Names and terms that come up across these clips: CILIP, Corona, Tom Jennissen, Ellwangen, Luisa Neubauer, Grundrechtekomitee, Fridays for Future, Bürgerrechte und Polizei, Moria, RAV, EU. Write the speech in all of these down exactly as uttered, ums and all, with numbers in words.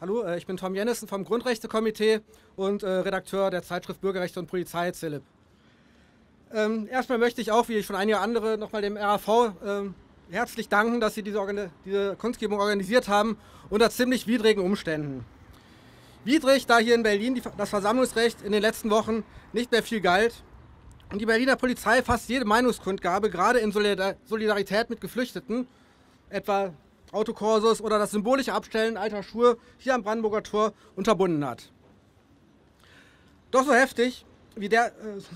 Hallo, ich bin Tom Jennissen vom Grundrechtekomitee und äh, Redakteur der Zeitschrift Bürgerrechte und Polizei, C I L I P. Ähm, erstmal möchte ich auch, wie schon einige andere, nochmal dem R A V ähm, herzlich danken, dass sie diese, Organ diese Kundgebung organisiert haben unter ziemlich widrigen Umständen. Widrig, da hier in Berlin die, das Versammlungsrecht in den letzten Wochen nicht mehr viel galt und die Berliner Polizei fast jede Meinungskundgabe, gerade in Solidar Solidarität mit Geflüchteten, etwa Autokursus oder das symbolische Abstellen alter Schuhe hier am Brandenburger Tor unterbunden hat. Doch so heftig, wie der,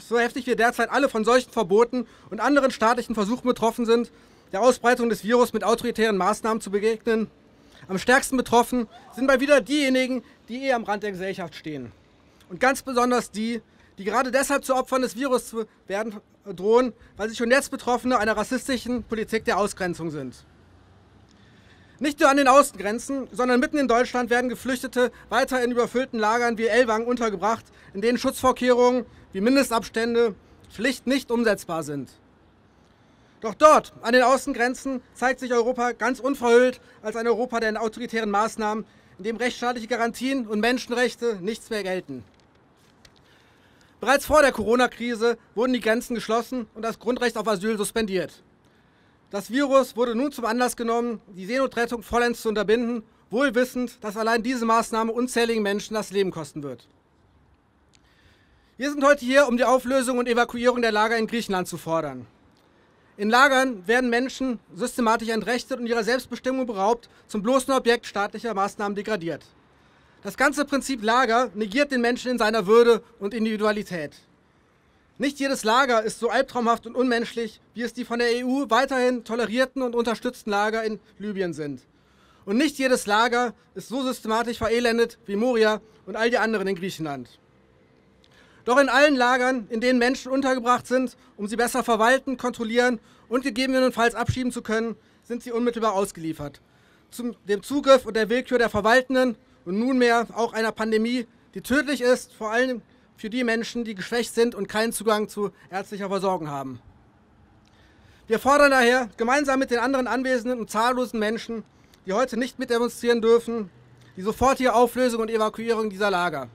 so heftig wir derzeit alle von solchen Verboten und anderen staatlichen Versuchen betroffen sind, der Ausbreitung des Virus mit autoritären Maßnahmen zu begegnen, am stärksten betroffen sind mal wieder diejenigen, die eh am Rand der Gesellschaft stehen. Und ganz besonders die, die gerade deshalb zu Opfern des Virus zu werden drohen, weil sie schon jetzt Betroffene einer rassistischen Politik der Ausgrenzung sind. Nicht nur an den Außengrenzen, sondern mitten in Deutschland werden Geflüchtete weiter in überfüllten Lagern wie Ellwangen untergebracht, in denen Schutzvorkehrungen wie Mindestabstände schlicht nicht umsetzbar sind. Doch dort, an den Außengrenzen, zeigt sich Europa ganz unverhüllt als ein Europa der autoritären Maßnahmen, in dem rechtsstaatliche Garantien und Menschenrechte nichts mehr gelten. Bereits vor der Corona-Krise wurden die Grenzen geschlossen und das Grundrecht auf Asyl suspendiert. Das Virus wurde nun zum Anlass genommen, die Seenotrettung vollends zu unterbinden, wohl wissend, dass allein diese Maßnahme unzähligen Menschen das Leben kosten wird. Wir sind heute hier, um die Auflösung und Evakuierung der Lager in Griechenland zu fordern. In Lagern werden Menschen systematisch entrechtet und ihrer Selbstbestimmung beraubt, zum bloßen Objekt staatlicher Maßnahmen degradiert. Das ganze Prinzip Lager negiert den Menschen in seiner Würde und Individualität. Nicht jedes Lager ist so albtraumhaft und unmenschlich, wie es die von der E U weiterhin tolerierten und unterstützten Lager in Libyen sind. Und nicht jedes Lager ist so systematisch verelendet wie Moria und all die anderen in Griechenland. Doch in allen Lagern, in denen Menschen untergebracht sind, um sie besser verwalten, kontrollieren und gegebenenfalls abschieben zu können, sind sie unmittelbar ausgeliefert. Zum dem Zugriff und der Willkür der Verwaltenden und nunmehr auch einer Pandemie, die tödlich ist, vor allem für die Menschen, die geschwächt sind und keinen Zugang zu ärztlicher Versorgung haben. Wir fordern daher, gemeinsam mit den anderen anwesenden und zahllosen Menschen, die heute nicht mitdemonstrieren dürfen, die sofortige Auflösung und Evakuierung dieser Lager.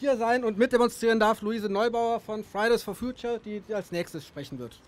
Hier sein und mitdemonstrieren darf Luisa Neubauer von Fridays for Future, die als nächstes sprechen wird.